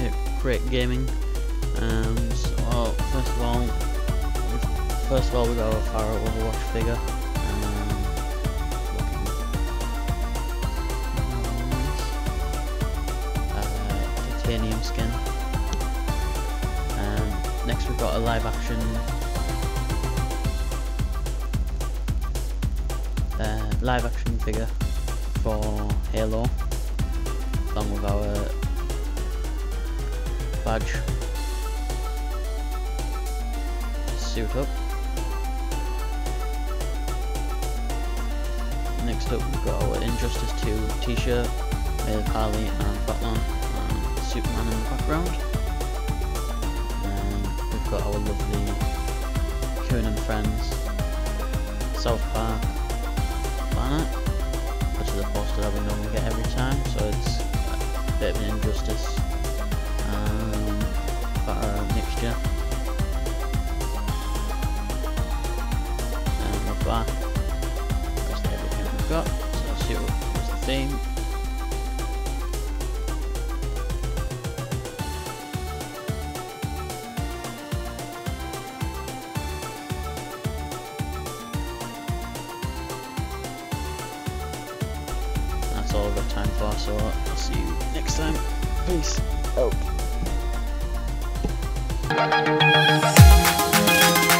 Loot Crate Gaming. So first of all we got our Pharaoh Overwatch figure. Titanium skin. Next we've got a live action figure for Halo, along with our badge, suit up. Next up we've got our Injustice 2 t-shirt with Harley and Batman and Superman in the background. We've got our lovely Coon and Friends South Park banner, which is a poster that we normally get every time, so it's a bit of an injustice mixture. And we're back. That's everything we've got. So let's see what's the theme. That's all I've got time for, so I'll see you next time. Peace out.